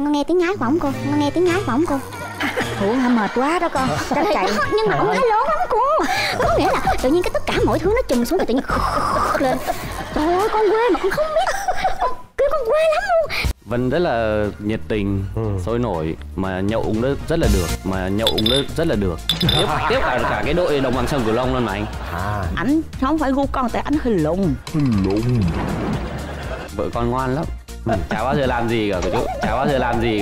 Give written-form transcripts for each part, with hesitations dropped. Con nghe tiếng ngái của ổng cô, con nghe tiếng ngái của ổng cô. Ủa hả, mệt quá đó con. Chắc chạy. Nhưng mà ổng nói lớn lắm cô. Có nghĩa là tự nhiên cái tất cả mọi thứ nó trùm xuống rồi tự nhiên lên. Trời ơi con quê mà con không biết. Con quê lắm luôn. Vân rất là nhiệt tình, sôi nổi mà nhậu uống nó rất là được, tiếp cả cái đội đồng bằng sông Cửu Long luôn mà anh. Ảnh không phải gu con, tại ảnh hơi lùng. Vợ con ngoan lắm. Chả bao giờ làm gì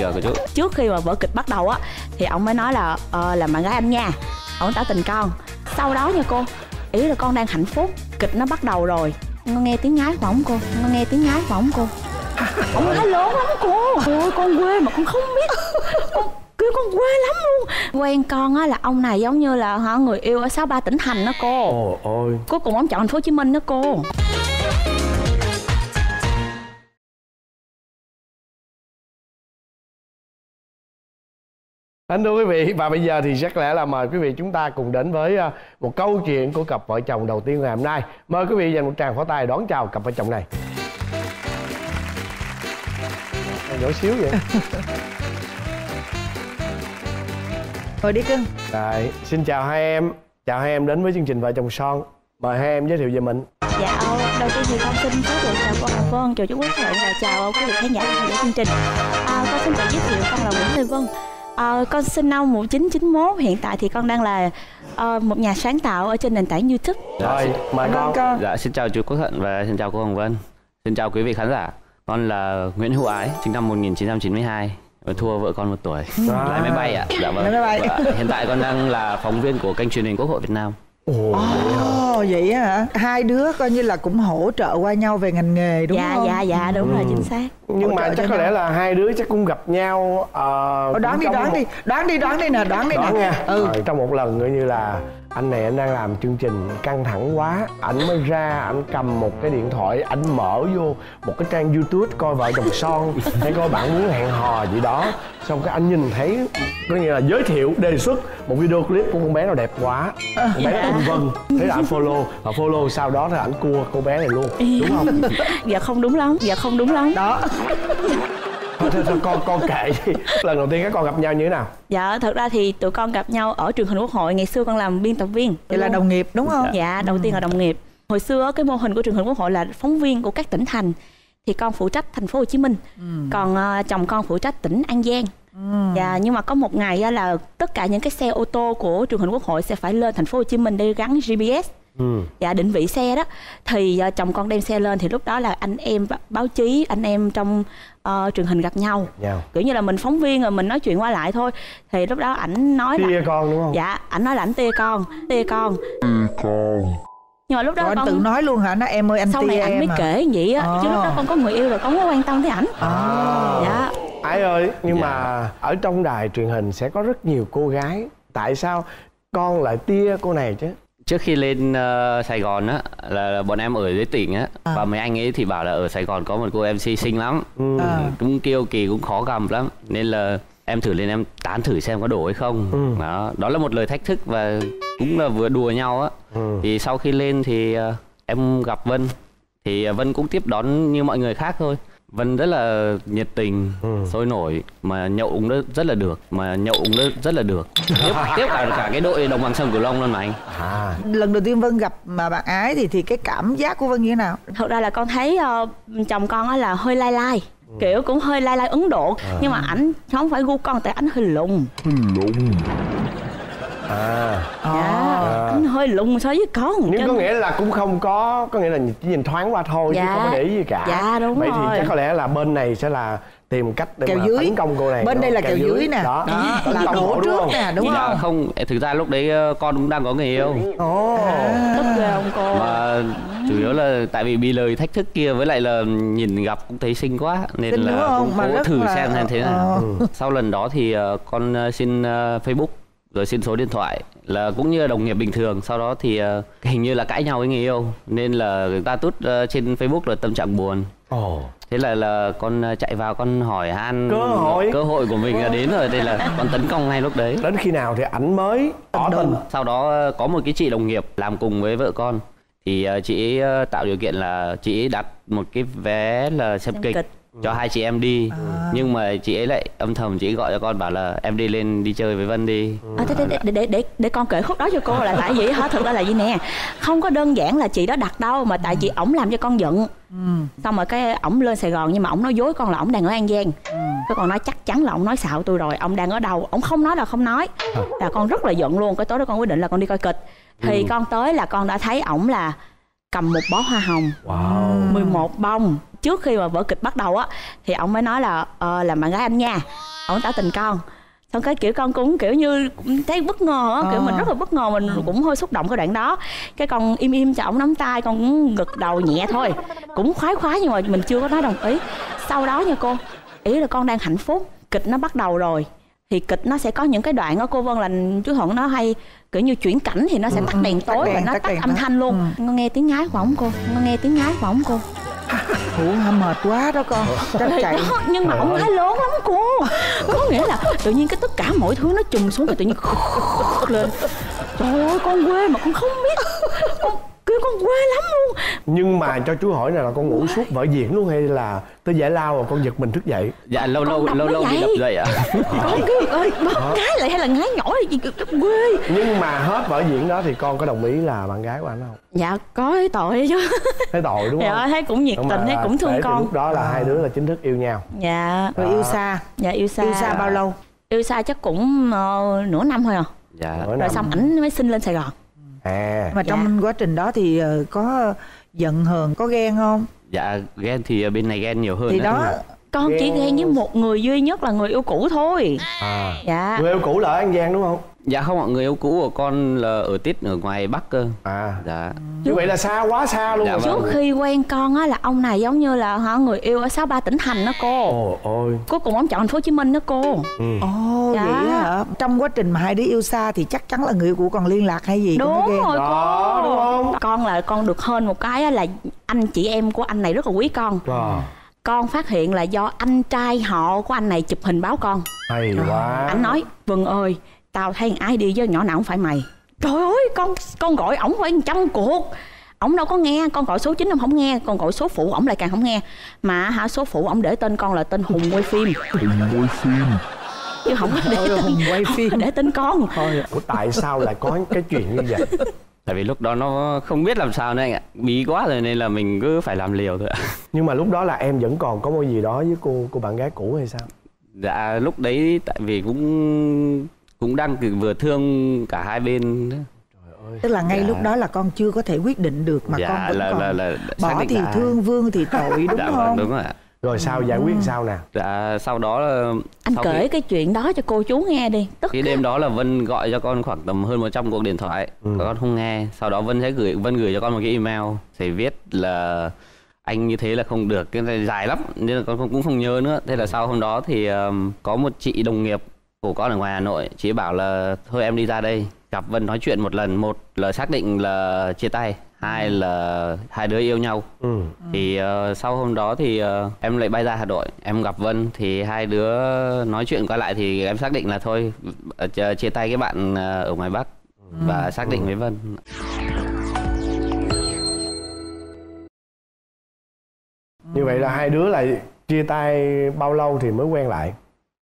cả của chú. Trước khi mà vở kịch bắt đầu á thì ổng mới nói là làm bạn gái anh nha. Ổng tỏ tình con. Sau đó nha cô, ý là con đang hạnh phúc, kịch nó bắt đầu rồi. Con nghe tiếng ngái của ổng cô, ổng nói lớn lắm cô. Trời ơi con quê mà con không biết. Con quê lắm luôn. Quen con á là ông này giống như là người yêu ở 63 tỉnh thành đó cô. Ôi. Cuối cùng ổng chọn thành phố Hồ Chí Minh đó cô. Kính thưa quý vị, và bây giờ thì chắc lẽ là mời quý vị chúng ta cùng đến với một câu chuyện của cặp vợ chồng đầu tiên ngày hôm nay. Mời quý vị dành một tràng pháo tay đón chào cặp vợ chồng này. Nhỏ xíu vậy. Ngồi đi cưng. Rồi, xin chào hai em. Chào hai em đến với chương trình Vợ Chồng Son. Mời hai em giới thiệu về mình. Dạ, đầu tiên thì con xin giới thiệu chào cô Hồng Vân, chào chú Quốc Thuận và chào quý vị khán giả của chương trình. Con xin tự giới thiệu con là Nguyễn Như Vân. Con sinh năm 1991, hiện tại thì con đang là một nhà sáng tạo ở trên nền tảng YouTube. Rồi, mời con. Dạ, xin chào chú Quốc Thuận và xin chào cô Hồng Vân. Xin chào quý vị khán giả. Con là Nguyễn Hữu Ái, sinh năm 1992, thua vợ con 1 tuổi. Lái máy bay ạ. Dạ vâng. Hiện tại con đang là phóng viên của kênh truyền hình Quốc hội Việt Nam. Vậy hả? Hai đứa coi như là cũng hỗ trợ qua nhau về ngành nghề đúng không? Dạ đúng rồi, chính xác. Nhưng mà chắc có lẽ là hai đứa chắc cũng gặp nhau. Đoán đi nè. Trong một lần coi như là anh này anh đang làm chương trình căng thẳng quá, ảnh mới ra ảnh cầm một cái điện thoại, ảnh mở vô một cái trang YouTube coi Vợ Chồng Son hay coi Bạn Muốn Hẹn Hò gì đó, xong cái anh nhìn thấy có nghĩa là giới thiệu đề xuất một video clip của con bé nào đẹp quá, con bé tên Vân, thế là anh follow và follow sau đó là ảnh cua cô bé này luôn, đúng không? Dạ không đúng lắm đó. Thôi, con kệ đi. Lần đầu tiên các con gặp nhau như thế nào? Dạ, thật ra thì tụi con gặp nhau ở truyền hình Quốc hội. Ngày xưa con làm biên tập viên. Vậy là đồng nghiệp đúng không? Dạ, đầu tiên là đồng nghiệp. Hồi xưa cái mô hình của truyền hình Quốc hội là phóng viên của các tỉnh thành. Thì con phụ trách thành phố Hồ Chí Minh, còn chồng con phụ trách tỉnh An Giang. Dạ, nhưng mà có một ngày là tất cả những cái xe ô tô của truyền hình Quốc hội sẽ phải lên thành phố Hồ Chí Minh để gắn GPS. Dạ, định vị xe đó. Thì chồng con đem xe lên, thì lúc đó là anh em báo chí, anh em trong truyền hình gặp nhau. Kiểu như là mình phóng viên rồi mình nói chuyện qua lại thôi. Thì lúc đó ảnh nói là tia con đúng không? Dạ, ảnh nói là ảnh tia con. Nhưng mà lúc đó con tự nói luôn hả? Nó em ơi anh tia em. Sau này anh mới kể vậy á. Chứ lúc đó con có người yêu rồi, con không có quan tâm tới ảnh. Dạ Ái ơi, nhưng mà ở trong đài truyền hình sẽ có rất nhiều cô gái. Tại sao con lại tia cô này chứ? Trước khi lên Sài Gòn á là bọn em ở dưới tỉnh á, và mấy anh ấy thì bảo là ở Sài Gòn có một cô MC xinh lắm, cũng kiêu kỳ, cũng khó gặp lắm, nên là em thử lên em tán thử xem có đủ hay không. Đó là một lời thách thức và cũng là vừa đùa nhau á. Thì sau khi lên thì em gặp Vân, thì Vân cũng tiếp đón như mọi người khác thôi. Vân rất là nhiệt tình, sôi nổi mà nhậu uống nó rất là được, tiếp cả cái đội đồng bằng sông Cửu Long luôn mà anh. Lần đầu tiên Vân gặp mà bạn Ái thì cái cảm giác của Vân như thế nào? Thật ra là con thấy chồng con á là hơi lai, kiểu cũng hơi lai Ấn Độ, nhưng mà ảnh không phải gu con, tại ảnh hơi lùng. Anh hơi lùng so với con. Nhưng có nghĩa là cũng không có, có nghĩa là chỉ nhìn thoáng qua thôi, chứ không có để ý gì cả. Dạ đúng rồi. Vậy thì chắc có lẽ là bên này sẽ là tìm cách để mà tấn công cô này. Bên đây là kèo dưới nè. Đó, là đổ trước nè, đúng không? Không, thực ra lúc đấy con cũng đang có người yêu. Tức ghê không cô? Mà chủ yếu là tại vì bị lời thách thức kia, với lại là nhìn gặp cũng thấy xinh quá, nên là cũng thử xem thế nào. Sau lần đó thì con xin Facebook, rồi xin số điện thoại, là cũng như đồng nghiệp bình thường. Sau đó thì hình như là cãi nhau với người yêu, nên là người ta tút trên Facebook là tâm trạng buồn. Thế là con chạy vào con hỏi han. Cơ hội của mình là đến rồi, đây là con tấn công ngay lúc đấy. Đến khi nào thì ảnh mới tỏ tình. Sau đó có một cái chị đồng nghiệp làm cùng với vợ con, thì chị ấy tạo điều kiện là chị ấy đặt một cái vé là xem kịch. cho hai chị em đi. Nhưng mà chị ấy lại âm thầm chị ấy gọi cho con bảo là em đi lên đi chơi với Vân đi. Để con kể khúc đó cho cô là tại vì hả, thực ra là gì nè, không có đơn giản là chị đó đặt đâu, mà tại chị ổng làm cho con giận. Xong rồi cái ổng lên Sài Gòn nhưng mà ổng nói dối con là ổng đang ở An Giang. Cái con nói chắc chắn là ổng nói xạo tôi rồi, ổng đang ở đâu, ổng không nói là không nói. Là con rất là giận luôn. Cái tối đó con quyết định là con đi coi kịch. Thì con tới là con đã thấy ổng là cầm một bó hoa hồng, 11 bông. Trước khi mà vở kịch bắt đầu á thì ổng mới nói là làm bạn gái anh nha, ổng tỏ tình con. Xong cái kiểu con cũng kiểu như thấy bất ngờ á, kiểu mình rất là bất ngờ, mình cũng hơi xúc động cái đoạn đó. Cái con im im cho ổng nắm tay, con cũng gật đầu nhẹ thôi, cũng khoái khoái nhưng mà mình chưa có nói đồng ý. Sau đó nha cô, ý là con đang hạnh phúc, kịch nó bắt đầu rồi thì kịch nó sẽ có những cái đoạn đó cô Vân là chú Thuận nó hay kiểu như chuyển cảnh thì nó sẽ tắt đèn tối và nó tắt âm thanh luôn. Con nghe tiếng ngái của ổng cô, con nghe tiếng ngái của ổng cô. Ủa mệt quá đó con, chắc chạy đó, nhưng mà ổng ngái lớn lắm cô. Có nghĩa là tự nhiên cái tất cả mọi thứ nó trùng xuống rồi tự nhiên lên. Trời ơi con quê mà con không biết, con kêu con quê lắm luôn. Nhưng mà cho chú hỏi này là con ngủ suốt vở diễn luôn hay là tới giải lao rồi con giật mình thức dậy? Dạ lâu lâu bị đập dậy ạ. Con cứ ơi bóp cái lại hay là ngái nhỏ gì quê. Nhưng mà hết vở diễn đó thì con có đồng ý là bạn gái của anh không? Dạ có, thấy tội chứ. Thấy tội đúng không? Dạ thấy cũng nhiệt tình, thấy cũng thương con. Lúc đó là hai đứa là chính thức yêu nhau. Dạ. Rồi yêu xa. Dạ yêu xa. Yêu xa bao lâu? Yêu xa chắc cũng nửa năm thôi à. Dạ. Rồi xong ảnh mới xin lên Sài Gòn. Mà trong quá trình đó thì có giận hờn, có ghen không? Dạ ghen thì bên này ghen nhiều hơn. Thì đó con ghen... chỉ ghen với một người duy nhất là người yêu cũ thôi. Dạ. Người yêu cũ là ở An Giang đúng không? Dạ không ạ, người yêu cũ của con là ở tít ở ngoài Bắc cơ. Dạ. Như vậy là xa quá xa luôn. Dạ, trước khi quen con á là ông này giống như là người yêu ở 63 tỉnh thành đó cô. Ôi. Cuối cùng ông chọn thành phố Hồ Chí Minh đó cô. Vậy hả? Trong quá trình mà hai đứa yêu xa thì chắc chắn là người yêu cũ còn liên lạc hay gì? Đúng rồi cô. Đó, đúng không? Con là con được hơn một cái là anh chị em của anh này rất là quý con. Con phát hiện là do anh trai họ của anh này chụp hình báo con. Hay quá. Anh nói Vân ơi, tao thấy ai đi với nhỏ nào không phải mày. Trời ơi con gọi ổng phải 100 cuộc, ổng đâu có nghe. Con gọi số 9 ông không nghe, con gọi số phụ ổng lại càng không nghe. Mà hả, số phụ ổng để tên con là tên Hùng quay phim. Chứ không có để tên Hùng quay phim, để tên con. Ủa tại sao lại có cái chuyện như vậy? Tại vì lúc đó nó không biết làm sao nữa anh ạ, bí quá rồi nên là mình cứ phải làm liều thôi ạ. Nhưng mà lúc đó là em vẫn còn có mối gì đó với cô bạn gái cũ hay sao? Dạ lúc đấy tại vì cũng đang vừa thương cả hai bên. Trời ơi. Tức là ngay lúc đó là con chưa có thể quyết định được mà con vẫn còn bỏ thì thương vương thì tội đúng không? Đúng rồi. Rồi sao giải quyết sao nè? Dạ sau đó là... Anh kể cái chuyện đó cho cô chú nghe đi. Cái đêm đó là Vân gọi cho con khoảng tầm hơn 100 cuộc điện thoại. Con không nghe. Sau đó Vân sẽ gửi cho con một cái email, sẽ viết là anh như thế là không được, cái này dài lắm nên là con cũng không nhớ nữa. Thế là sau hôm đó thì có một chị đồng nghiệp của con ở ngoài Hà Nội, chị bảo là thôi em đi ra đây gặp Vân nói chuyện một lần. Một là xác định là chia tay, hai là hai đứa yêu nhau. Thì sau hôm đó thì em lại bay ra Hà Nội, em gặp Vân thì hai đứa nói chuyện qua lại thì em xác định là thôi chia tay cái bạn ở ngoài Bắc và xác định với Vân. Như vậy là hai đứa lại chia tay bao lâu thì mới quen lại?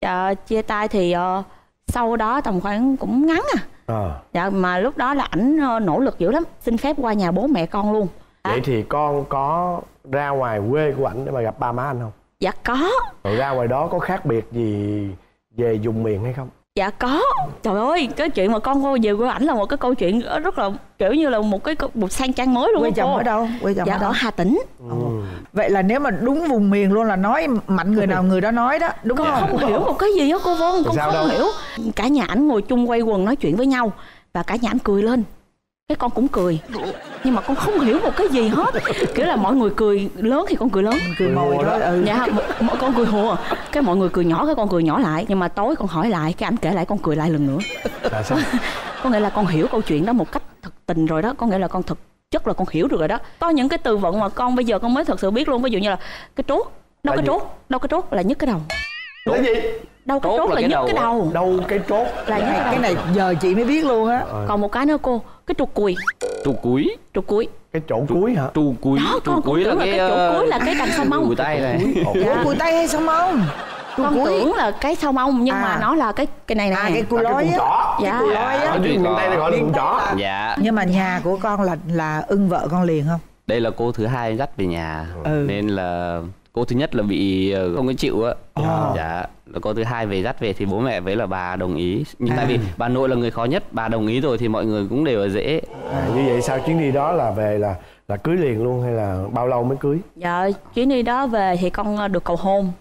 Dạ chia tay thì sau đó tầm khoảng cũng ngắn Dạ mà lúc đó là ảnh nỗ lực dữ lắm, xin phép qua nhà bố mẹ con luôn. Vậy thì con có ra ngoài quê của ảnh để mà gặp ba má anh không? Dạ có. Rồi ra ngoài đó có khác biệt gì về vùng miền hay không? Dạ có. Trời ơi, cái chuyện mà con cô về quê ảnh là một cái câu chuyện rất là kiểu như là một sang trang mới luôn. Quê chồng ở đâu? Quê chồng ở Hà Tĩnh. Vậy là nếu mà đúng vùng miền luôn là nói mạnh người nào người đó nói đó, đúng không? Con không hiểu một cái gì đó cô Vân, con không hiểu. Cả nhà ảnh ngồi chung quay quần nói chuyện với nhau và cả nhà ảnh cười lên. Cái con cũng cười nhưng mà con không hiểu một cái gì hết, kiểu là mọi người cười lớn thì con cười lớn, cười mồi đó. Dạ mọi con cười hùa, cái mọi người cười nhỏ cái con cười nhỏ lại. Nhưng mà tối con hỏi lại cái ảnh kể lại con cười lại lần nữa. Là sao? Có nghĩa là con hiểu câu chuyện đó một cách thực tình rồi đó, có nghĩa là con thực chất là con hiểu được rồi đó. Có những cái từ vựng mà con bây giờ con mới thật sự biết luôn, ví dụ như là cái trốt, đâu cái trốt là nhấc cái đầu. Cái gì? Đâu cái trốt là nhức cái đầu. Đâu cái trốt là nhức cái đầu. Cái này giờ chị mới biết luôn á. Còn một cái nữa cô, cái trục cùi. Trục cúi. Trục cúi. Cái chỗ cúi hả? Trù cúi. Đó, con cúi là cái chỗ cúi là cái cành sau mông. Cùi tay này. Cùi tay hay sau mông? Con tưởng là cái sau mông nhưng mà nó là cái này này. À, cái cùi lói á. Dạ. Cùi lói á. Cái cùi tay này gọi là cùi chỏ. Dạ. Nhưng mà nhà của con là ưng vợ con liền không? Đây là cô thứ hai dắt về nhà. Nên là cô thứ nhất là bị không có chịu á. Dạ. Cô thứ hai về dắt về thì bố mẹ với là bà đồng ý. Nhưng tại vì bà nội là người khó nhất, bà đồng ý rồi thì mọi người cũng đều là dễ. Như vậy sao chuyến đi đó là về là cưới liền luôn hay là bao lâu mới cưới? Dạ, chuyến đi đó về thì con được cầu hôn.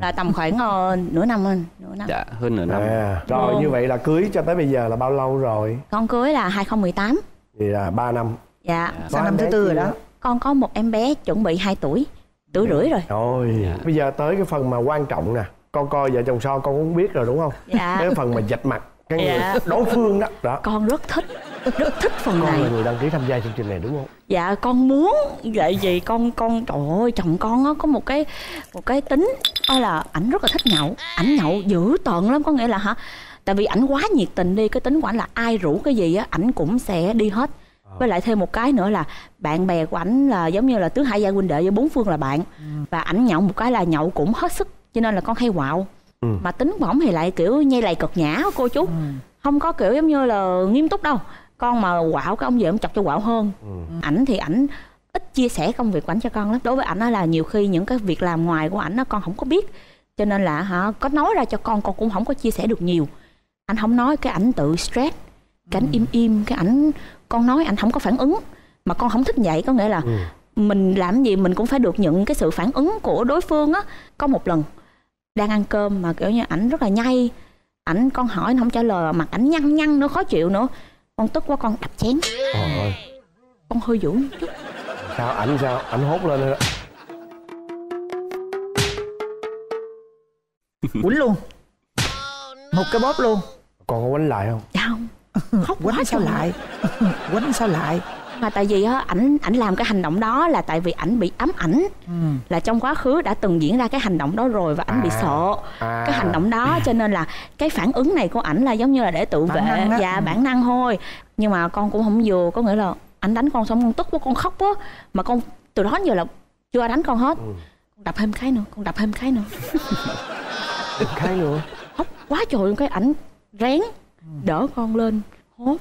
Là tầm khoảng nửa năm hơn. Dạ, hơn nửa năm. Rồi như vậy là cưới cho tới bây giờ là bao lâu rồi? Con cưới là 2018. Thì là 3 năm. Dạ, sang năm thứ tư rồi đó. Con có một em bé chuẩn bị 2 tuổi rưỡi rồi. Rồi, bây giờ tới cái phần mà quan trọng nè. Con coi Vợ Chồng Son con cũng biết rồi đúng không? Dạ. Cái phần mà vạch mặt cái người đối phương đó. Con rất thích phần này. Con là người đăng ký tham gia chương trình này đúng không? Dạ con muốn vậy gì con trời ơi chồng con á có một cái tính đó là ảnh rất là thích nhậu, ảnh nhậu dữ tợn lắm, có nghĩa là hả? Tại vì ảnh quá nhiệt tình đi, cái tính của ảnh là ai rủ cái gì á ảnh cũng sẽ đi hết. Với lại thêm một cái nữa là bạn bè của ảnh là giống như là tứ hải gia huynh đệ với 4 phương là bạn. Và ảnh nhậu một cái là nhậu cũng hết sức. Cho nên là con hay quạo. Mà tính bỏng thì lại kiểu nhây lầy cợt nhã cô chú. Không có kiểu giống như là nghiêm túc đâu. Con mà quạo cái ông về ông chọc cho quạo hơn. Ảnh thì ảnh ít chia sẻ công việc của ảnh cho con lắm. Đối với ảnh là nhiều khi những cái việc làm ngoài của ảnh con không có biết. Cho nên là có nói ra cho con cũng không có chia sẻ được nhiều. Ảnh không nói cái ảnh tự stress. Cái ảnh im cái ảnh con nói ảnh không có phản ứng. Mà con không thích vậy, có nghĩa là mình làm gì mình cũng phải được nhận cái sự phản ứng của đối phương á. Có một lần đang ăn cơm mà kiểu như ảnh rất là nhây, ảnh con hỏi nó không trả lời, mặt ảnh nhăn nhăn nữa, khó chịu nữa. Con tức quá con đập chén. Ôi. Con hơi dữ một chút. Sao ảnh hốt lên nữa. Quýnh luôn. Một cái bóp luôn. Còn có quánh lại không? Dạ không. Khóc quánh sao lại. Quánh sao lại. Mà tại vì ảnh làm cái hành động đó là tại vì ảnh bị ám ảnh. Là trong quá khứ đã từng diễn ra cái hành động đó rồi và ảnh bị sợ cái hành động đó, cho nên là cái phản ứng này của ảnh là giống như là để tự vệ và bản năng thôi. Nhưng mà con cũng không vừa, có nghĩa là ảnh đánh con xong con tức quá con khóc á, mà con từ đó giờ là chưa ai đánh con hết. Con đập thêm cái nữa, con đập thêm cái nữa. Cái nữa. Khóc quá trời, cái ảnh rén đỡ con lên hốt.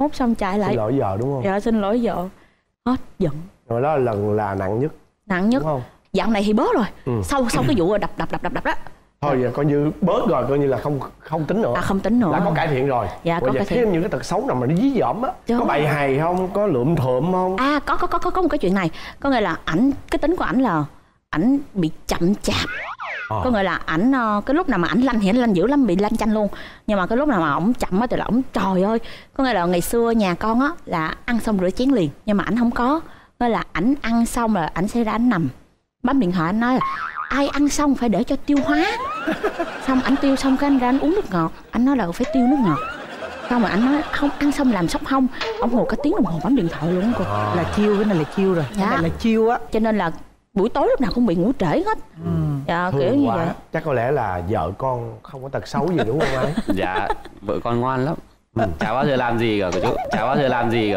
Hốt xong chạy lại xin lỗi vợ đúng không? Dạ xin lỗi vợ. Hết giận. Rồi đó là lần là nặng nhất. Nặng nhất. Dạo này thì bớt rồi. Sau cái vụ đập đó. Thôi giờ coi như bớt rồi, coi như là không tính nữa. À không tính nữa. Đã có cải thiện rồi. Dạ có cải thiện. Những cái tật xấu nào mà nó dí dỏm á, có bày hày không, có lượm thượm không? À có một cái chuyện này, có nghĩa là ảnh cái tính của ảnh là ảnh bị chậm chạp. Có nghĩa là ảnh cái lúc nào mà ảnh lanh thì ảnh lanh dữ lắm, bị lanh chanh luôn. Nhưng mà cái lúc nào mà ổng chậm á thì là ổng trời ơi. Có nghĩa là ngày xưa nhà con á là ăn xong rửa chén liền, nhưng mà ảnh không có. Nghĩa là ảnh ăn xong là ảnh sẽ ra ảnh nằm bấm điện thoại, ảnh nói là ai ăn xong phải để cho tiêu hóa. Xong ảnh tiêu xong cái anh ra anh uống nước ngọt, ảnh nói là phải tiêu nước ngọt. Xong mà ảnh nói không ăn xong làm sóc hông, ổng ngồi cả tiếng đồng hồ bấm điện thoại luôn cô. Là chiêu, cái này là chiêu rồi. Cái này là chiêu á. Cho nên là buổi tối lúc nào cũng bị ngủ trễ hết. Dạ, kiểu như vậy. Chắc có lẽ là vợ con không có tật xấu gì đúng không ấy? Dạ, vợ con ngoan lắm. Chả bao giờ làm gì cả của chú. Chả bao giờ làm gì.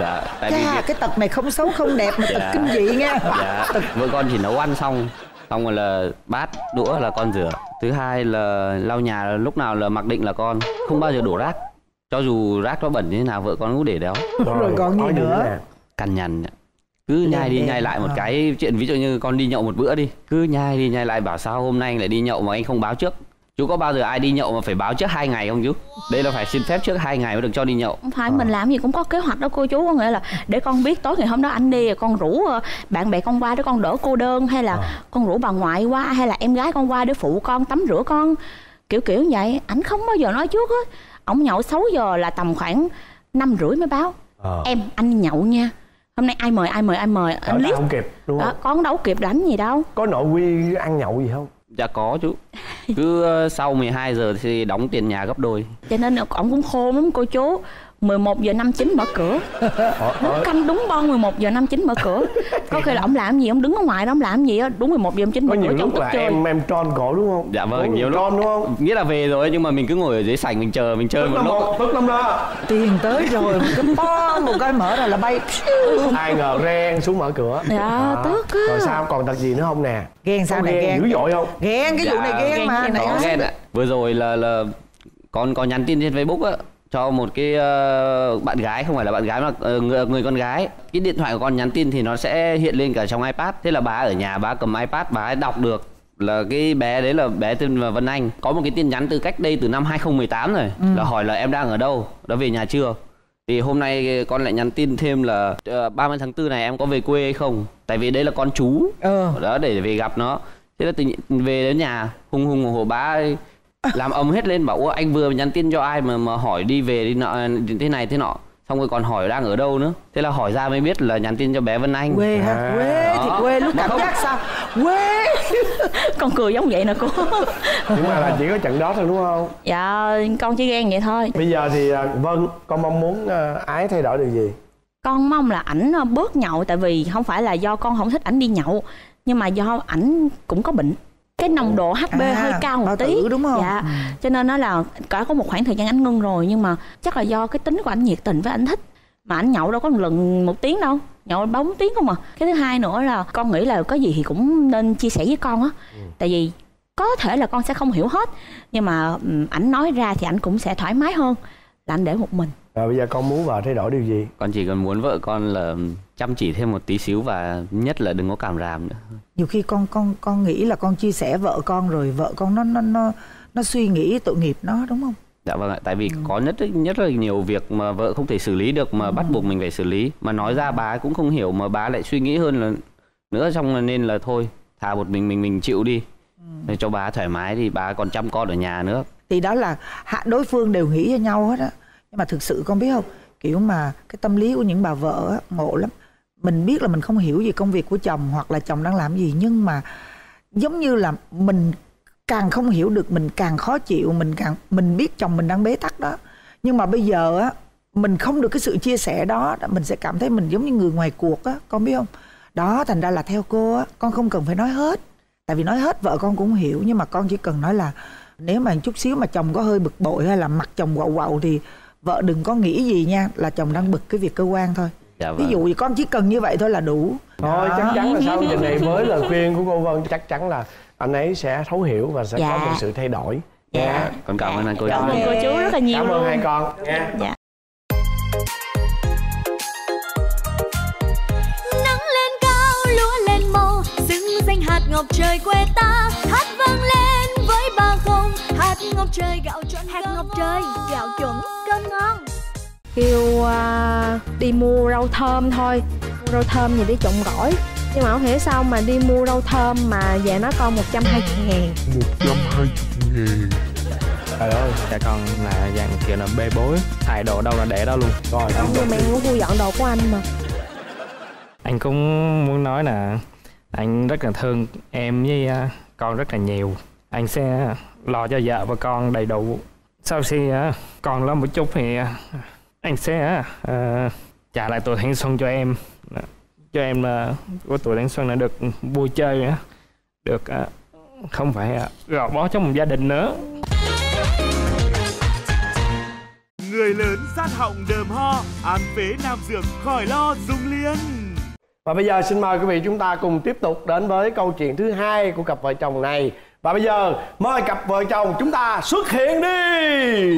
Dạ, tại vì cái tật này không xấu không đẹp mà tật kinh dị nha. Dạ, vợ con chỉ nấu ăn xong rồi là bát đũa là con rửa. Thứ hai là lau nhà là lúc nào là mặc định là con không bao giờ đổ rác. Cho dù rác nó bẩn như thế nào vợ con cũng để đó. Rồi còn gì nữa? Cằn nhằn. Cứ nhai đi nhai lại một cái chuyện, ví dụ như con đi nhậu một bữa đi, cứ nhai đi nhai lại bảo sao hôm nay anh lại đi nhậu mà anh không báo trước. Chú có bao giờ ai đi nhậu mà phải báo trước 2 ngày không chú? Đây là phải xin phép trước 2 ngày mới được cho đi nhậu. Không phải mình làm gì cũng có kế hoạch đó cô chú, có nghĩa là để con biết tối ngày hôm đó anh đi, con rủ bạn bè con qua để con đỡ cô đơn, hay là con rủ bà ngoại qua, hay là em gái con qua để phụ con tắm rửa con, kiểu vậy. Ảnh không bao giờ nói trước hết. Ổng nhậu 6 giờ là tầm khoảng 5 rưỡi mới báo. Em anh nhậu nha, hôm nay ai mời anh list không kịp đúng không? Con đâu kịp đánh gì đâu. Có nội quy ăn nhậu gì không? Dạ có chú. Cứ sau 12 giờ thì đóng tiền nhà gấp đôi. Cho nên ổng cũng khôn lắm cô chú. 11h59 mở cửa. Ủa, canh đúng bon 11h59 mở cửa. Có khi là ông làm gì, ông đứng ở ngoài đó ông làm gì á, đúng 11h59 mở cửa. Có nhiều lúc là em tròn cổ đúng không? Dạ vâng, nhiều lúc đúng không? Nghĩa là về rồi nhưng mà mình cứ ngồi ở dưới sảnh mình chờ, mình chơi một lúc. Tức lắm đó. Tiền tới rồi, cái bon một cái mở ra là bay. Ai ngờ ren xuống mở cửa. Dạ, tức á. Rồi sao còn đặc gì nữa không nè? Ghen sao này, ghen dữ dội không? Ghen cái vụ này ghen mà. Có ghen ạ. Vừa rồi là con có nhắn tin trên Facebook á, cho một cái bạn gái, không phải là bạn gái mà là người con gái. Cái điện thoại của con nhắn tin thì nó sẽ hiện lên cả trong iPad. Thế là bà ở nhà bà cầm iPad bà ấy đọc được. Là cái bé đấy là bé tên là Vân Anh. Có một cái tin nhắn từ cách đây từ năm 2018 rồi. Là hỏi là em đang ở đâu, đã về nhà chưa. Thì hôm nay con lại nhắn tin thêm là 30 tháng 4 này em có về quê hay không. Tại vì đây là con chú đó, để về gặp nó. Thế là về đến nhà hùng hùng hồ bá ấy, làm ầm hết lên bảo anh vừa nhắn tin cho ai mà hỏi đi về đi nọ thế này thế nọ, xong rồi còn hỏi đang ở đâu nữa. Thế là hỏi ra mới biết là nhắn tin cho bé Vân Anh. Quê hả? Quê thì quê lúc cảm giác sao? Quê. Con cười giống vậy nè cô. Nhưng mà là chỉ có trận đó thôi đúng không? Dạ con chỉ ghen vậy thôi. Bây giờ thì Vân, con mong muốn Ái thay đổi điều gì? Con mong là ảnh bớt nhậu, tại vì không phải là do con không thích ảnh đi nhậu, nhưng mà do ảnh cũng có bệnh, cái nồng độ HB hơi cao một tí đúng không? Dạ. Cho nên nó là có một khoảng thời gian anh ngưng rồi, nhưng mà chắc là do cái tính của anh nhiệt tình với anh thích, mà anh nhậu đâu có một lần một tiếng đâu, nhậu 4 tiếng không à. Cái thứ hai nữa là con nghĩ là có gì thì cũng nên chia sẻ với con á, tại vì có thể là con sẽ không hiểu hết, nhưng mà ảnh nói ra thì ảnh cũng sẽ thoải mái hơn là anh để một mình. Rồi bây giờ con muốn vợ thay đổi điều gì? Con chỉ cần muốn vợ con là chăm chỉ thêm một tí xíu, và nhất là đừng có cảm ràm nữa. Nhiều khi con nghĩ là con chia sẻ vợ con rồi vợ con nó suy nghĩ tội nghiệp nó đúng không? Dạ vâng ạ, tại vì có nhất là nhiều việc mà vợ không thể xử lý được mà bắt buộc mình phải xử lý, mà nói ra bà ấy cũng không hiểu, mà bà ấy lại suy nghĩ hơn là nữa, xong nên là thôi thà một mình chịu đi để cho bà ấy thoải mái, thì bà ấy còn chăm con ở nhà nữa. Thì đó là đối phương đều nghĩ cho nhau hết á. Nhưng mà thực sự con biết không, kiểu mà cái tâm lý của những bà vợ á, ngộ lắm. Mình biết là mình không hiểu gì công việc của chồng hoặc là chồng đang làm gì, nhưng mà giống như là mình càng không hiểu được, mình càng khó chịu, mình biết chồng mình đang bế tắc đó, nhưng mà bây giờ á mình không được cái sự chia sẻ đó, mình sẽ cảm thấy mình giống như người ngoài cuộc á, con biết không? Đó, thành ra là theo cô á, con không cần phải nói hết, tại vì nói hết vợ con cũng hiểu, nhưng mà con chỉ cần nói là nếu mà chút xíu mà chồng có hơi bực bội hay là mặt chồng quạo quạo thì vợ đừng có nghĩ gì nha, là chồng đang bực cái việc cơ quan thôi. Dạ vâng. Ví dụ thì con chỉ cần như vậy thôi là đủ. Thôi chắc chắn là sau giờ này với lời khuyên của cô Vân, chắc chắn là anh ấy sẽ thấu hiểu và sẽ có một sự thay đổi. Dạ. Con cảm ơn anh cô. Cảm ơn cô chú rất là nhiều. Cảm ơn hai con. Dạ. Nắng lên cao, lúa lên màu, xứng danh hạt ngọc trời quê ta, hát vang lên với ba không, hạt ngọc trời gạo chuẩn, hạt ngọc trời gạo chuẩn cơm ngon. Kêu đi mua rau thơm thôi, mua rau thơm gì để trộn gỏi. Nhưng mà không hiểu sao mà đi mua rau thơm mà về nó con 120.000. 120.000. Trời ơi, cha con là dạng kiểu là bê bối, thải đồ đâu là để đó luôn. Rồi, nhưng mà em cũng vui dọn đồ của anh mà. Anh cũng muốn nói là anh rất là thương em với con rất là nhiều. Anh sẽ lo cho vợ và con đầy đủ. Sau khi còn lo một chút thì anh sẽ trả lại tuổi thanh xuân cho em, cho em là có tuổi thanh xuân là được vui chơi, được không phải gò bó trong một gia đình nữa. Người lớn sát họng đờm ho, án phế Nam Dược khỏi lo dùng liền. Và bây giờ xin mời quý vị chúng ta cùng tiếp tục đến với câu chuyện thứ hai của cặp vợ chồng này. Và bây giờ mời cặp vợ chồng chúng ta xuất hiện đi.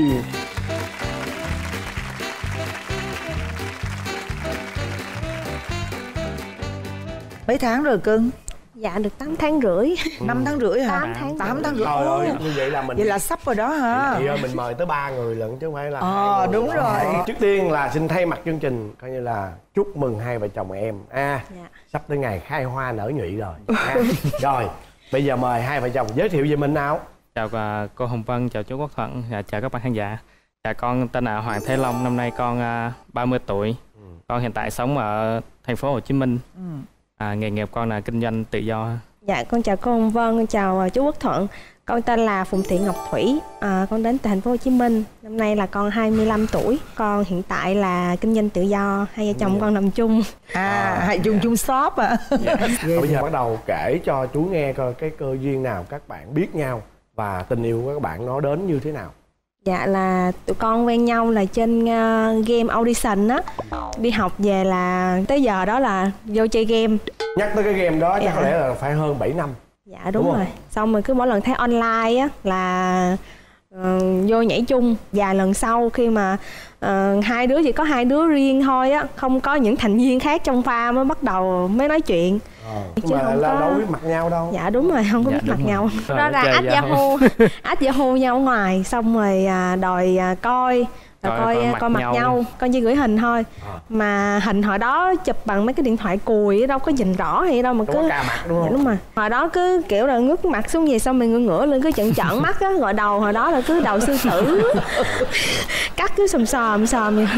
Mấy tháng rồi cưng? Dạ được 8 tháng rưỡi. 5 tháng rưỡi hả? 8 tháng rưỡi. Trời ơi, như vậy là mình sắp rồi đó hả? Thì mình mời tới 3 người lận chứ không phải là 2 người. Đúng rồi. Trước tiên là xin thay mặt chương trình coi như là chúc mừng hai vợ chồng em sắp tới ngày khai hoa nở nhụy rồi. Rồi, bây giờ mời hai vợ chồng giới thiệu về mình nào. Chào cô Hồng Vân, chào chú Quốc Thuận, chào các bạn khán giả. Dạ con tên là Hoàng Thế Long, năm nay con 30 tuổi. Con hiện tại sống ở thành phố Hồ Chí Minh. Nghề nghiệp con là kinh doanh tự do. Dạ, con chào cô Hồng Vân, con chào chú Quốc Thuận. Con tên là Phùng Thị Ngọc Thủy, con đến từ thành phố Hồ Chí Minh. Năm nay là con 25 tuổi. Con hiện tại là kinh doanh tự do, hai vợ chồng con làm chung. Hai chung shop à? Bây giờ bắt đầu kể cho chú nghe coi cái cơ duyên nào các bạn biết nhau và tình yêu của các bạn nó đến như thế nào. Dạ, là tụi con quen nhau là trên game Audition á. Đi học về là tới giờ đó là vô chơi game. Nhắc tới cái game đó chắc có lẽ là phải hơn 7 năm. Dạ đúng rồi. Xong rồi cứ mỗi lần thấy online á là vô nhảy chung. Và lần sau khi mà hai đứa chỉ có hai đứa riêng thôi á, không có những thành viên khác trong pha, mới bắt đầu mới nói chuyện. Chứ mà không là có... đâu biết mặt nhau đâu. Dạ đúng rồi, không có biết mặt nhau. Đó là ách Yahoo, ách Yahoo nhau ở ngoài. Xong rồi đòi coi, coi mặt nhau, coi như gửi hình thôi. Mà hình hồi đó chụp bằng mấy cái điện thoại cùi, đâu có nhìn rõ hay đâu mà cứ cà mặt đúng không? Đúng rồi. Hồi đó cứ kiểu là ngước mặt xuống về xong mình ngửa lên cứ chận chọn mắt á, gọi đầu hồi đó là cứ đầu sư tử. Cắt cứ sòm vậy.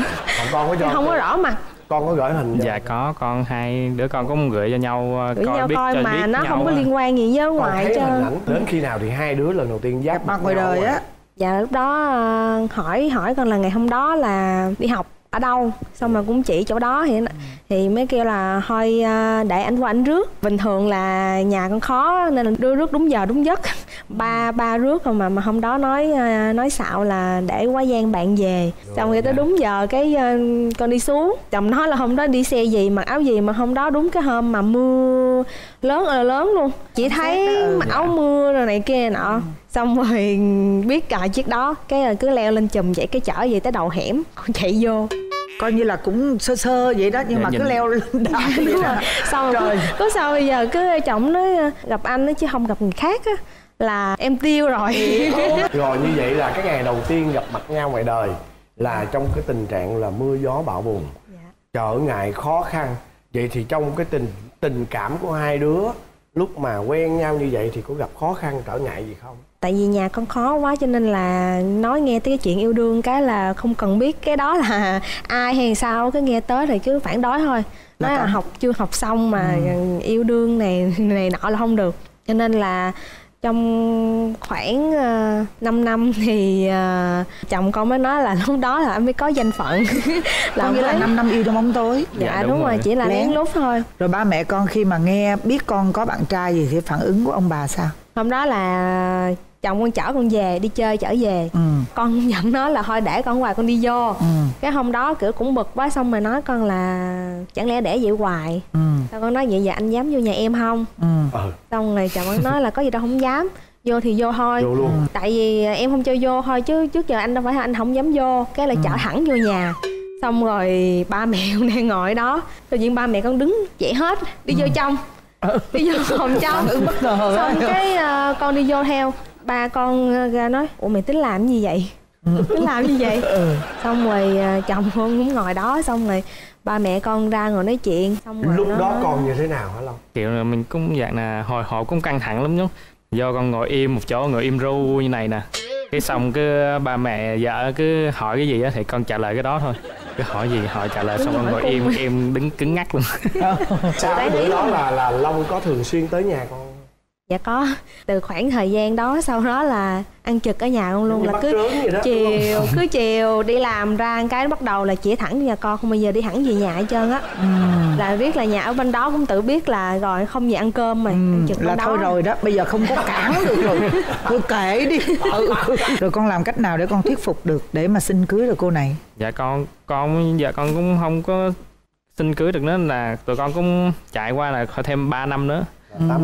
Không có rõ mặt. Con có gửi hình? Dạ có, con hai đứa con cũng gửi cho nhau, gửi coi nhau biết, coi mà biết nó không có liên quan gì với ngoại chứ. Đến khi nào thì hai đứa lần đầu tiên giáp mặt ngoài đời á? Dạ lúc đó hỏi con là ngày hôm đó là đi học ở đâu, xong mà cũng chỉ chỗ đó thì mới kêu là thôi để anh qua anh rước. Bình thường là nhà con khó nên là đưa rước đúng giờ đúng giấc, ba rước rồi mà hôm đó nói xạo là để quá gian bạn về. Xong rồi tới đúng giờ cái con đi xuống, chồng nói là hôm đó đi xe gì mặc áo gì, mà hôm đó đúng cái hôm mà mưa lớn ơi là lớn luôn, chỉ thấy mặc áo mưa rồi này kia nọ. Xong rồi biết cài chiếc đó cái là cứ leo lên chùm vậy, cái chở về tới đầu hẻm con chạy vô, coi như là cũng sơ sơ vậy đó, nhưng mà cứ leo lên đó. Đúng rồi. Xong rồi có sao bây giờ cứ chồng nói gặp anh đó chứ không gặp người khác á là em tiêu rồi. Rồi như vậy là cái ngày đầu tiên gặp mặt nhau ngoài đời là trong cái tình trạng là mưa gió bão bùng, trở ngại khó khăn. Vậy thì trong cái tình cảm của hai đứa lúc mà quen nhau như vậy thì có gặp khó khăn trở ngại gì không? Tại vì nhà con khó quá cho nên là nói nghe tới cái chuyện yêu đương cái là không cần biết cái đó là ai hay sao, cứ nghe tới rồi cứ phản đối thôi. Nói là học chưa học xong mà yêu đương này nọ là không được. Cho nên là trong khoảng 5 năm thì chồng con mới nói là lúc đó là mới có danh phận. Là nghĩa là 5 năm yêu trong bóng tối. Dạ đúng rồi, chỉ là lén lút thôi. Rồi ba mẹ con khi mà nghe biết con có bạn trai gì thì phản ứng của ông bà sao? Hôm đó là chồng con chở con về, đi chơi chở về. Con nhận nó là thôi để con hoài con đi vô. Cái hôm đó kiểu cũng bực quá, xong rồi nói con là chẳng lẽ để vậy hoài. Sao con nói vậy giờ anh dám vô nhà em không? Xong rồi chồng con nói là có gì đâu không dám. Vô thì vô thôi, vô luôn. Tại vì em không cho vô thôi chứ trước giờ anh đâu phải, anh không dám vô. Cái là chở thẳng vô nhà. Xong rồi ba mẹ con đang ngồi đó, tự nhiên ba mẹ con đứng dậy hết, đi vô trong. Đi vô phòng trong. Bất ngờ. Xong cái con đi vô theo. Ba con ra nói ủa mày tính làm gì vậy? Tính làm gì vậy? Xong rồi chồng con cũng ngồi đó, xong rồi ba mẹ con ra ngồi nói chuyện. Xong rồi lúc đó con như thế nào hả Long? Kiểu là mình cũng dạng là hồi hộp, cũng căng thẳng lắm nhá. Do con ngồi im một chỗ, ngồi im ru như này nè. Cái xong cứ ba mẹ vợ cứ hỏi cái gì á thì con trả lời cái đó thôi. Cứ hỏi gì hỏi trả lời, xong con ngồi im, em đứng cứng ngắc luôn. Sao cái bữa đó là Long có thường xuyên tới nhà con? Dạ có, từ khoảng thời gian đó sau đó là ăn trực ở nhà con luôn, là cứ chiều đi làm ra cái bắt đầu là chỉ thẳng nhà con, không bao giờ đi hẳn về nhà hết trơn á. Là biết là nhà ở bên đó cũng tự biết là rồi không về ăn cơm mà ăn trực là thôi rồi đó, bây giờ không có cản được rồi, thôi kệ đi. Rồi con làm cách nào để con thuyết phục được để mà xin cưới được cô này? Dạ con cũng không có xin cưới được nữa, là tụi con cũng chạy qua là thêm 3 năm nữa.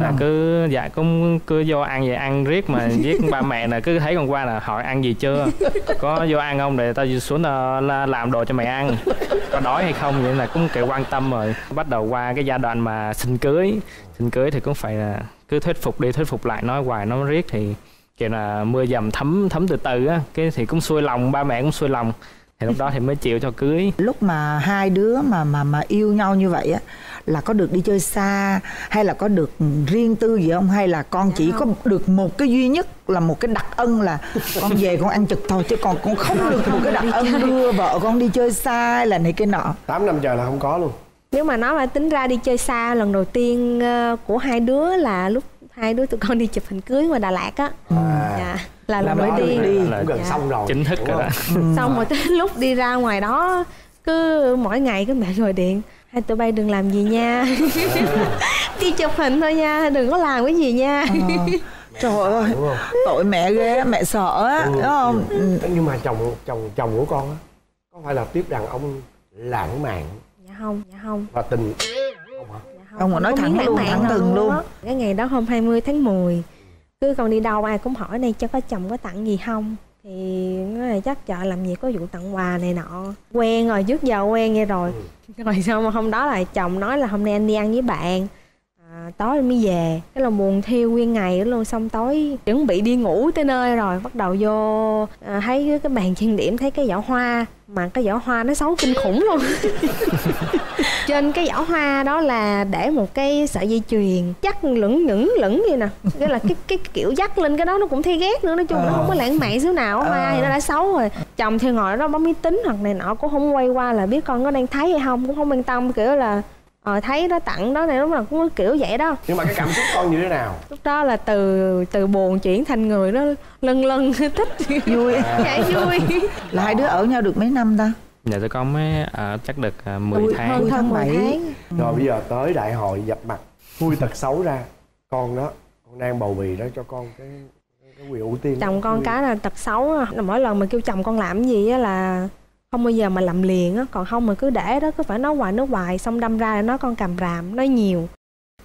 Là cứ dạ cũng cứ vô ăn vậy, ăn riết mà giết ba mẹ là cứ thấy con qua là hỏi ăn gì chưa, có vô ăn không để tao xuống là làm đồ cho mày ăn, có đói hay không, vậy là cũng kiểu quan tâm. Rồi bắt đầu qua cái giai đoạn mà xin cưới thì cũng phải là cứ thuyết phục đi thuyết phục lại, nói hoài nó riết thì kiểu là mưa dầm thấm từ từ á, cái thì cũng xuôi lòng, ba mẹ cũng xuôi lòng, thì lúc đó thì mới chịu cho cưới. Lúc mà hai đứa mà yêu nhau như vậy á là có được đi chơi xa hay là có được riêng tư gì không, hay là con chỉ có được một cái duy nhất là một cái đặc ân là con về con ăn trực thôi, chứ còn con không được một cái đặc ân đưa vợ con đi chơi xa hay là này cái nọ? 8 năm trời là không có luôn. Nếu mà nói là tính ra đi chơi xa, lần đầu tiên của hai đứa là lúc hai đứa tụi con đi chụp hình cưới ngoài Đà Lạt á. Dạ, là mới đi là gần xong rồi, chính thức rồi đó. Xong rồi tới lúc đi ra ngoài đó, cứ mỗi ngày cứ mẹ gọi điện: hai tụi bay đừng làm gì nha, đi chụp hình thôi nha, đừng có làm cái gì nha. Trời ơi, tội mẹ ghê, mẹ sợ á, đúng không? Nhưng mà chồng của con á, có phải là tiếp đàn ông lãng mạn? Dạ không, dạ không. Và tình không hả? Dạ không, ông nói thẳng luôn, thẳng từng luôn. Cái ngày đó hôm 20 tháng 10, cứ con đi đâu ai cũng hỏi này cho có chồng có tặng gì không? Thì nói là chắc chợ làm gì có vụ tặng quà này nọ. Quen rồi, trước giờ quen nghe rồi. Rồi sao mà hôm đó là chồng nói là hôm nay anh đi ăn với bạn, tối mới về, cái là buồn thiêu nguyên ngày luôn. Xong tối chuẩn bị đi ngủ tới nơi rồi, bắt đầu vô thấy cái bàn trang điểm, thấy cái giỏ hoa, mà cái giỏ hoa nó xấu kinh khủng luôn. Trên cái giỏ hoa đó là để một cái sợi dây chuyền chắc lửng vậy nè, nghĩa là cái kiểu dắt lên cái đó nó cũng thấy ghét nữa. Nói chung nó không có lãng mạn xíu nào. Hoa thì nó đã xấu rồi, chồng thì ngồi đó bấm máy tính hoặc này nọ cũng không quay qua là biết con có đang thấy hay không, cũng không quan tâm, kiểu là thấy đó tặng đó này, lúc nào cũng kiểu vậy đó. Nhưng mà cái cảm xúc con như thế nào? Lúc đó là từ buồn chuyển thành người nó lân thích, vui, dễ vui. Là hai đứa ở nhau được mấy năm ta? Nhà tụi con mới chắc được 10 tháng. Hơn 10 tháng. Rồi bây giờ tới đại hội dập mặt, khui tật xấu ra. Con đó, con đang bầu bì đó, cho con cái quyền ưu tiên. Chồng con cái là tật xấu là mỗi lần mà kêu chồng con làm gì á là không bao giờ mà làm liền á, còn không mà cứ để đó, cứ phải nói hoài, xong đâm ra là nói con càm ràm, nói nhiều,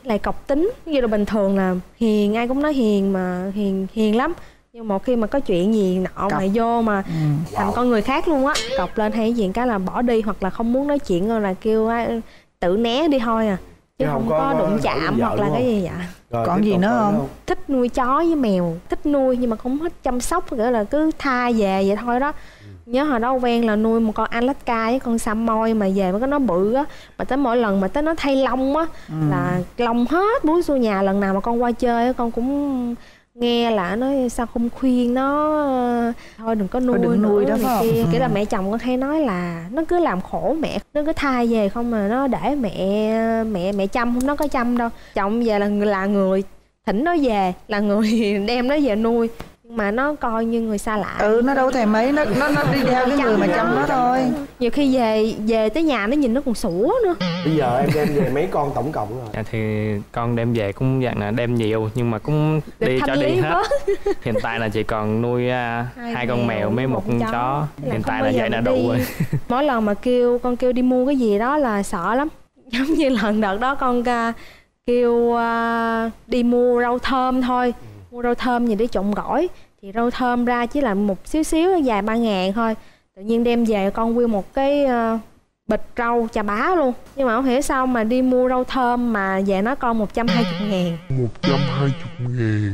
lại cọc tính. Như là bình thường là hiền, ai cũng nói hiền mà hiền lắm, nhưng một khi mà có chuyện gì nọ mà vô mà thành con người khác luôn á, cọc lên hay gì cái là bỏ đi, hoặc là không muốn nói chuyện rồi là kêu tự né đi thôi à, chứ không có đụng chạm hoặc là cái gì vậy. Rồi, còn gì nữa không? Thích nuôi chó với mèo, thích nuôi nhưng mà không thích chăm sóc, nghĩa là cứ tha về vậy thôi đó. Nhớ hồi đó quen là nuôi một con Alaska với con Samoy, mà về mới có nó bự á, mà tới mỗi lần mà tới nó thay lông á là lông hết búi xu nhà. Lần nào mà con qua chơi á, con cũng nghe là nó sao không khuyên nó thôi đừng có nuôi, đừng nuôi đó phải không? Kiểu là mẹ chồng con hay nói là nó cứ làm khổ mẹ, nó cứ tha về không mà nó để mẹ chăm, không nó có chăm đâu. Chồng về là người thỉnh nó về, là người đem nó về nuôi, mà nó coi như người xa lạ. Nó đâu thèm mấy, nó đi theo cái người mà chăm nó thôi. Nhiều khi về tới nhà nó nhìn nó còn sủa nữa. Bây giờ em đem về mấy con tổng cộng rồi? Dạ, thì con đem về cũng dạng là đem nhiều, nhưng mà cũng đi cho đi hết. Hiện tại là chỉ còn nuôi hai con mèo với một con chó. Hiện tại là vậy là đủ rồi. Mỗi lần mà con kêu đi mua cái gì đó là sợ lắm. Giống như lần đợt đó con kêu đi mua rau thơm thôi, mua rau thơm gì để trộn gỏi, thì rau thơm ra chỉ là một xíu dài 3.000 thôi, tự nhiên đem về con nguyên một cái bịch rau chà bá luôn. Nhưng mà không hiểu sao mà đi mua rau thơm mà về nói con 120.000. 120.000.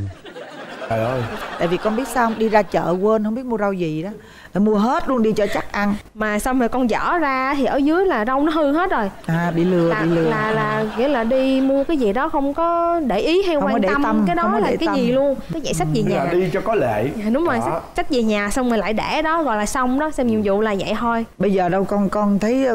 Trời ơi. Tại vì con biết sao không? Đi ra chợ quên không biết mua rau gì đó, rồi mua hết luôn đi cho chắc ăn. Mà xong rồi con dở ra thì ở dưới là rau nó hư hết rồi. Bị lừa. Là nghĩa là đi mua cái gì đó không có để ý hay không quan tâm cái đó là cái gì luôn. Cái vậy sách về nhà. Là đi cho có lệ. Dạ, đúng rồi, sách về nhà xong rồi lại để đó gọi là xong đó, xem nhiệm vụ là vậy thôi. Bây giờ đâu con thấy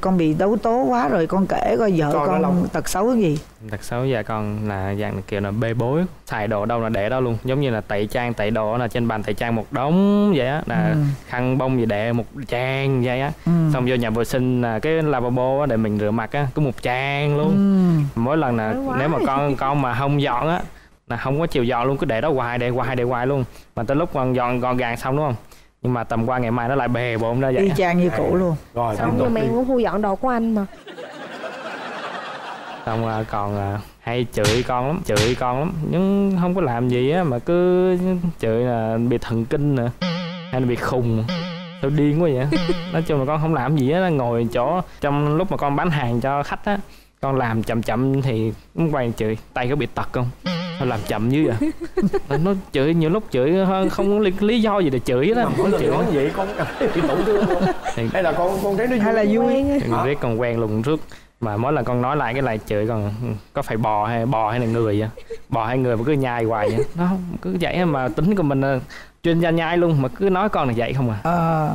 con bị đấu tố quá rồi, con kể coi vợ con tật xấu cái gì? Tật xấu giờ con là dạng kiểu là bê bối, xài đồ đâu là để đó luôn, giống như là tẩy trang tẩy đồ là trên bàn tẩy trang một đống vậy á, là khăn bông gì để một trang vậy á, xong vô nhà vệ sinh là cái lavabo á để mình rửa mặt á cứ một trang luôn. Mỗi lần là nếu mà con mà không dọn á là không có chịu dọn luôn, cứ để đó hoài, để hoài luôn, mà tới lúc con dọn gọn gàng xong đúng không, nhưng mà tầm qua ngày mai nó lại bề bộn ra vậy, y chang như cũ luôn. Rồi xong như mày cũng thu dọn đồ của anh mà. Xong còn hay chửi con lắm, nhưng không có làm gì á, mà cứ chửi là bị thần kinh nè, hay là bị khùng, sao điên quá vậy. Nói chung là con không làm gì á, ngồi chỗ trong lúc mà con bán hàng cho khách á, con làm chậm thì cũng quay chửi, tay có bị tật không? Nó làm chậm dữ vậy. Nó chửi nhiều lúc chửi không lý do gì để chửi đó. Mỗi lần nói vậy con bị tổn thương luôn. Hay là con thấy nó hay là vui. Riết con quen lùng rước. Mà mỗi lần con nói lại cái lại chửi còn có phải bò hay là người vậy, bò hay người mà cứ nhai hoài vậy. Nó cứ vậy mà tính của mình Trên da nhai luôn mà cứ nói con là vậy không à.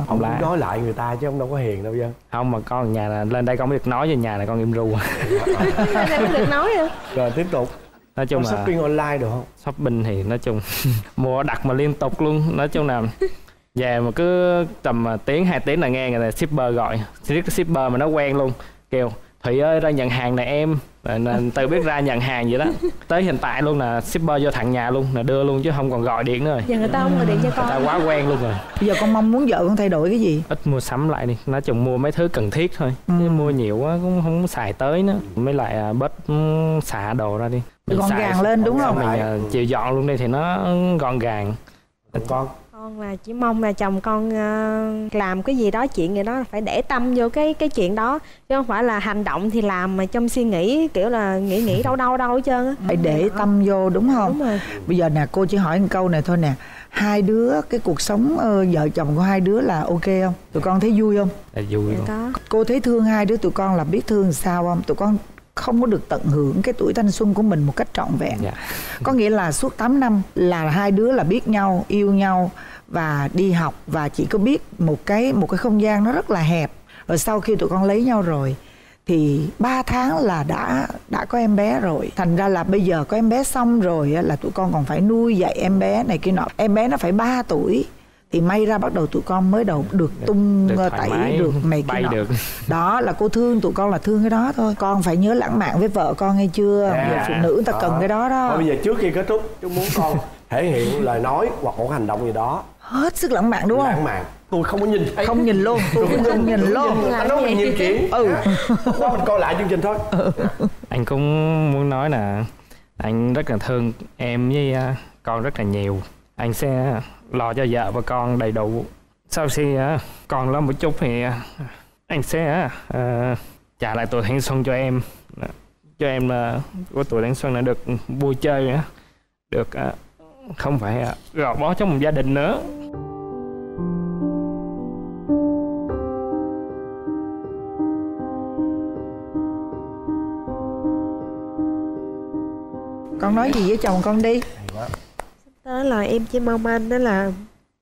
Không là nói lại người ta chứ không đâu có hiền đâu dân. Không mà con nhà là lên đây con mới được nói, về nhà là con im ru. Mới được nói rồi. Rồi tiếp tục. Nói chung là shopping online được không? Shopping thì nói chung mua đặt mà liên tục luôn. Nói chung là về mà cứ tầm tiếng 2 tiếng là nghe người ta shipper gọi, shipper mà nó quen luôn, kêu Thủy ơi ra nhận hàng này em, nên tự biết ra nhận hàng vậy đó. Tới hiện tại luôn là shipper vô thẳng nhà luôn, là đưa luôn chứ không còn gọi điện nữa rồi. Giờ người ta không gọi điện cho con, người ta quá quen luôn rồi. Bây giờ con mong muốn vợ con thay đổi cái gì? Ít mua sắm lại đi, nói chung mua mấy thứ cần thiết thôi. Chứ mua nhiều quá cũng không xài tới nữa. Mới lại bớt xả đồ ra đi. Mình gọn gàng lên đúng không? Mình chịu dọn luôn đi thì nó gọn gàng. Con là chỉ mong là chồng con làm cái gì đó, chuyện gì đó phải để tâm vô cái chuyện đó, chứ không phải là hành động thì làm mà trong suy nghĩ kiểu là nghĩ đâu hết trơn á. Phải để tâm vô đúng không? Đúng rồi. Bây giờ nè cô chỉ hỏi một câu này thôi nè, hai đứa cái cuộc sống vợ chồng của hai đứa là ok không? Tụi con thấy vui không? Là vui không? Cô thấy thương hai đứa tụi con là biết thương sao không? Tụi con không có được tận hưởng cái tuổi thanh xuân của mình một cách trọn vẹn. Có nghĩa là suốt 8 năm là hai đứa là biết nhau, yêu nhau và đi học, và chỉ có biết một cái không gian nó rất là hẹp. Rồi sau khi tụi con lấy nhau rồi thì 3 tháng là đã có em bé rồi. Thành ra là bây giờ có em bé xong rồi là tụi con còn phải nuôi dạy em bé này kia nọ. Em bé nó phải 3 tuổi thì may ra bắt đầu tụi con mới đầu được tung tẩy được mày kia nọ. Đó là cô thương tụi con là thương cái đó thôi. Con phải nhớ lãng mạn với vợ con hay chưa? Phụ nữ người ta cần cái đó đó. Bây giờ trước khi kết thúc chúng muốn con thể hiện lời nói hoặc một hành động gì đó hết sức lãng mạn đúng không? Lãng mạn. Tôi không có nhìn thấy. Không nhìn luôn. Tôi không nhìn luôn. Anh nói mình nhiều chuyện. Đó mình coi lại chương trình thôi. Anh cũng muốn nói là anh rất là thương em với con rất là nhiều. Anh sẽ lo cho vợ và con đầy đủ. Sau khi còn lo một chút thì anh sẽ trả lại tuổi thanh xuân cho em. Cho em của tuổi thanh xuân là được vui chơi nữa. Được không phải gò bó trong một gia đình nữa. Con nói gì với chồng con đi. Sắp tới là em chỉ mong anh đó là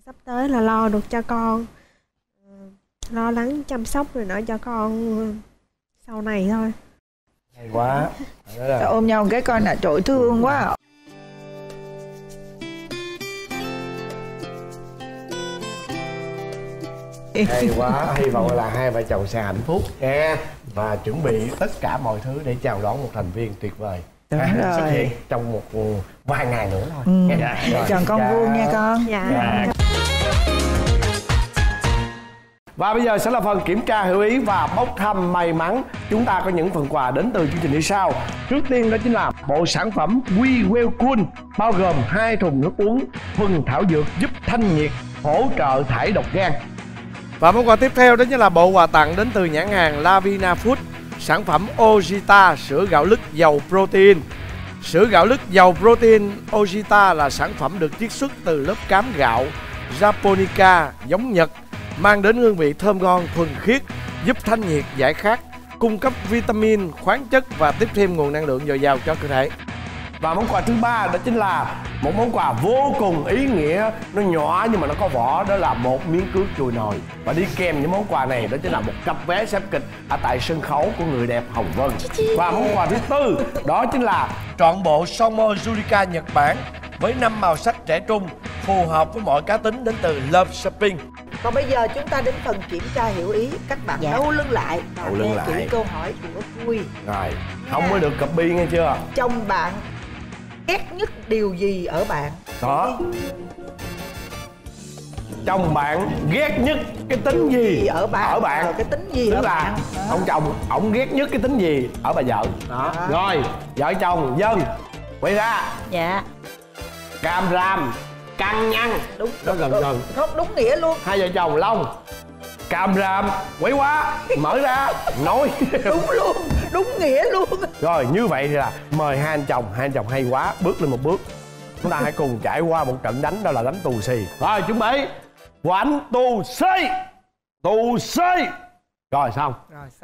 sắp tới là lo được cho con, lo lắng chăm sóc rồi nữa cho con sau này thôi. Hay quá. Ôm nhau cái coi nè, trời thương quá. Hay quá, hy vọng là hai vợ chồng sẽ hạnh phúc nha. Và chuẩn bị tất cả mọi thứ để chào đón một thành viên tuyệt vời xuất hiện trong một vài ngày nữa thôi. Chồng con vuông nha con. Và bây giờ sẽ là phần kiểm tra hữu ý và bốc thăm may mắn. Chúng ta có những phần quà đến từ chương trình như sau. Trước tiên đó chính là bộ sản phẩm We Welcome bao gồm 2 thùng nước uống thuần thảo dược giúp thanh nhiệt, hỗ trợ thải độc gan. Và món quà tiếp theo đó chính là bộ quà tặng đến từ nhãn hàng Lavina Food, sản phẩm Ojita, sữa gạo lứt giàu protein. Sữa gạo lứt giàu protein Ojita là sản phẩm được chiết xuất từ lớp cám gạo Japonica giống Nhật, mang đến hương vị thơm ngon thuần khiết, giúp thanh nhiệt giải khát, cung cấp vitamin, khoáng chất và tiếp thêm nguồn năng lượng dồi dào cho cơ thể. Và món quà thứ ba đó chính là một món quà vô cùng ý nghĩa, nó nhỏ nhưng mà nó có vỏ, đó là một miếng cước chùi nồi. Và đi kèm những món quà này đó chính là một cặp vé xem kịch ở tại sân khấu của người đẹp Hồng Vân. Và món quà thứ tư đó chính là trọn bộ Somo Jurika Nhật Bản với 5 màu sắc trẻ trung phù hợp với mọi cá tính đến từ Love Shopping. Còn bây giờ chúng ta đến phần kiểm tra hiểu ý. Các bạn đấu lưng lại và nghe kỹ câu hỏi của Vui. Rồi, không mới được copy nghe chưa? Chồng bạn ghét nhất điều gì ở bạn? Đó. Chồng bạn ghét nhất cái tính gì ở bạn? Ở bạn. Cái tính gì ở bạn? Ông chồng, ổng ghét nhất cái tính gì ở bà vợ? Đó. Rồi, vợ chồng Dân quay ra. Dạ. Cam ram, căng nhăn. Đúng. Nó gần. Không, đúng nghĩa luôn. Hai vợ chồng Long cam ram, quậy quá, mở ra, nói. Đúng luôn, đúng nghĩa luôn. Rồi như vậy thì là mời hai anh chồng hay quá, bước lên một bước. Chúng ta hãy cùng trải qua một trận đánh, đó là đánh tù xì. Rồi chuẩn bị, quánh tù xì. Rồi xong.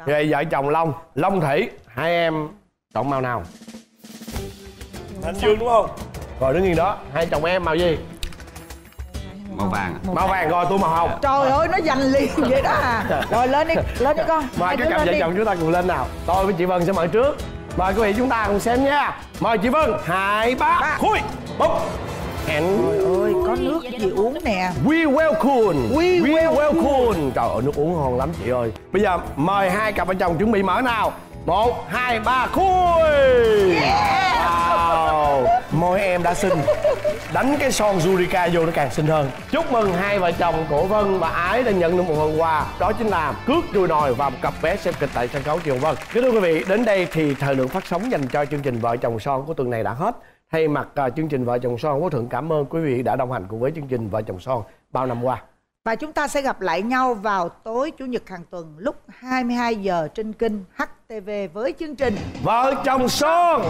Vậy vợ chồng Long Thủy, hai em chọn màu nào? Thanh Dương đúng không? Rồi đứng yên đó, hai chồng em màu gì? màu vàng rồi tôi màu hồng. Trời ơi nó dành liền vậy đó à. Rồi lên đi con. Mời các cặp vợ chồng chúng ta cùng lên nào. Tôi với chị Vân sẽ mở trước. Mời quý vị chúng ta cùng xem nha. Mời chị Vân. 2, 3, khui. Bốc. Trời ơi có nước gì uống nè. We Welcome. We Welcome. Trời ơi nước uống ngon lắm chị ơi. Bây giờ mời hai cặp vợ chồng chuẩn bị mở nào. 1, 2, 3 khui. Wow. Môi em đã xinh. Đánh cái son Jurika vô nó càng xinh hơn. Chúc mừng hai vợ chồng của Vân và Ái đã nhận được một phần quà. Đó chính là cước đuôi nồi và một cặp vé xem kịch tại sân khấu Triều Vân. Kính thưa quý vị, đến đây thì thời lượng phát sóng dành cho chương trình Vợ Chồng Son của tuần này đã hết. Thay mặt chương trình Vợ Chồng Son, Quốc Thuận cảm ơn quý vị đã đồng hành cùng với chương trình Vợ Chồng Son bao năm qua. Và chúng ta sẽ gặp lại nhau vào tối Chủ nhật hàng tuần lúc 22 giờ trên kênh HTV với chương trình Vợ Chồng Son.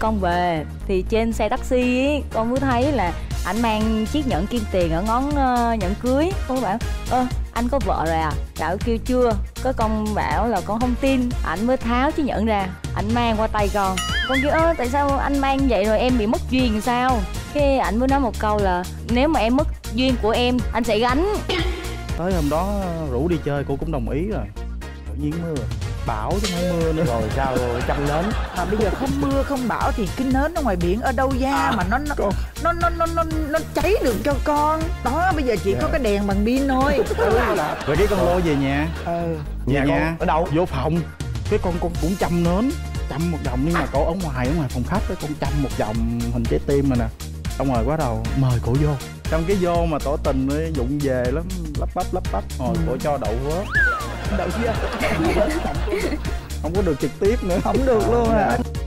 Con về thì trên xe taxi ấy, con mới thấy là ảnh mang chiếc nhẫn kim tiền ở ngón nhẫn cưới. Con bảo ơ anh có vợ rồi à? Bảo kêu chưa. Có con bảo là con không tin. Ảnh mới tháo chiếc nhẫn ra, ảnh mang qua tay con. Con kêu ơ tại sao anh mang vậy rồi em bị mất duyên sao? Cái ảnh mới nói một câu là nếu mà em mất duyên của em anh sẽ gánh. Tới hôm đó rủ đi chơi cô cũng đồng ý rồi. Tự nhiên mưa rồi. Bão chứ không mưa nữa. Rồi sao rồi chăm nến. Mà bây giờ không mưa không bão thì cái nến ở ngoài biển ở đâu ra mà nó cháy được cho con. Đó bây giờ chỉ có cái đèn bằng pin thôi. Rồi đi con lôi về nhà. Nhà ở đâu? Vô phòng. Cái con cũng chăm nến. Chăm một vòng nhưng mà cổ ở ngoài phòng khách. Cái con chăm một vòng hình trái tim rồi nè. Xong rồi quá đầu mời cổ vô. Trong cái vô mà tỏ tình ấy, vụng về lắm. Lắp bắp. Rồi cổ cho đậu hứa. Đậu chưa? Không có được trực tiếp nữa. Không được luôn à.